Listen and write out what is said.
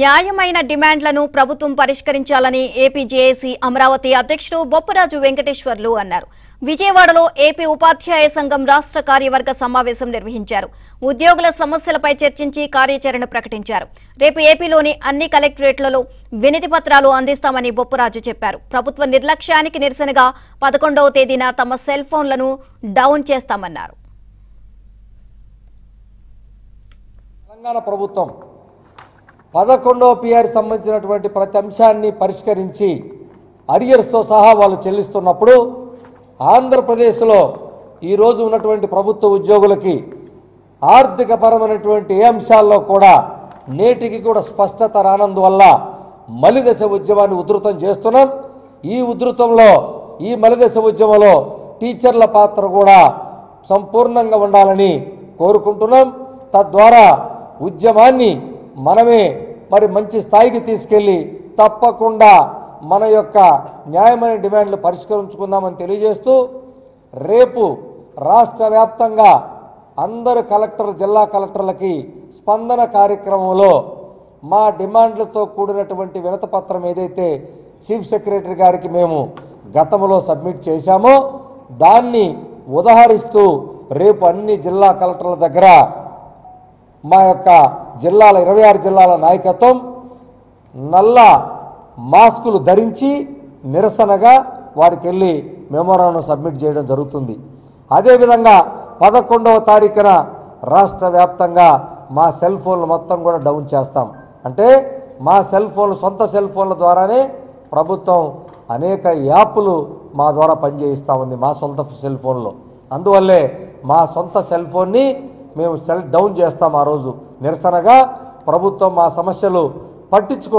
న్యాయమైన డిమాండ్లను ప్రభుత్వం పరిష్కరించాలని ఏపీజేఏసీ అమరావతి అధ్యక్షుడు బొప్పరాజు వెంకటేశ్వర్లు అన్నారు. విజయవాడలో ఏపీ ఉపాధ్యాయ సంఘం రాష్ట్ర కార్యవర్గ సమావేశం నిర్వహించారు. ఉద్యోగుల సమస్యలపై చర్చించి కార్యాచరణ ప్రకటించారు. రేపు ఏపీలోని అన్ని కలెక్టరేట్లలో వినతి పత్రాలు అందిస్తామని బొప్పరాజు చెప్పారు. ప్రభుత్వ నిర్లక్ష్యానికి నిరసనగా 11వ తేదీన తమ సెల్ ఫోన్లను డౌన్ చేస్తామన్నారు. తెలంగాణ ప్రభుత్వం 11వ పిఆర్ సంబంధించినటువంటి ప్రతి అంశాన్ని పరిష్కరించి అరియర్స్తో సహా వాళ్ళు చెల్లిస్తున్నప్పుడు ఆంధ్రప్రదేశ్లో ఈరోజు ఉన్నటువంటి ప్రభుత్వ ఉద్యోగులకి ఆర్థికపరమైనటువంటి ఏ అంశాల్లో కూడా నేటికి కూడా స్పష్టత రానందువల్ల మలిదశ ఉద్యమాన్ని ఉధృతం చేస్తున్నాం. ఈ ఉధృతంలో ఈ మలిదశ ఉద్యమంలో టీచర్ల పాత్ర కూడా సంపూర్ణంగా ఉండాలని కోరుకుంటున్నాం. తద్వారా ఉద్యమాన్ని మనమే మరి మంచి స్థాయికి తీసుకెళ్ళి తప్పకుండా మన యొక్క న్యాయమైన డిమాండ్లు పరిష్కరించుకుందామని తెలియజేస్తూ రేపు రాష్ట్ర వ్యాప్తంగా అందరు కలెక్టర్ జిల్లా కలెక్టర్లకి స్పందన కార్యక్రమంలో మా డిమాండ్లతో కూడినటువంటి వినతిపత్రం ఏదైతే చీఫ్ సెక్రటరీ గారికి మేము గతంలో సబ్మిట్ చేశామో దాన్ని ఉదహరిస్తూ రేపు అన్ని జిల్లా కలెక్టర్ల దగ్గర మా యొక్క జిల్లాల 26 జిల్లాల నాయకత్వం నల్ల మాస్కులు ధరించి నిరసనగా వారికి వెళ్ళి మెమోరాండం సబ్మిట్ చేయడం జరుగుతుంది. అదేవిధంగా 11వ తారీఖున రాష్ట్ర వ్యాప్తంగా మా సెల్ ఫోన్లు మొత్తం కూడా డౌన్ చేస్తాం. అంటే మా సెల్ ఫోన్లు సొంత సెల్ ఫోన్ల ద్వారానే ప్రభుత్వం అనేక యాప్లు మా ద్వారా పనిచేయిస్తూ ఉంది. మా సొంత సెల్ ఫోన్లో అందువల్లే మా సొంత సెల్ ఫోన్ని మేము సెల్ డౌన్ చేస్తాం. ఆ రోజు నిరసనగా ప్రభుత్వం మా సమస్యలు పట్టించుకో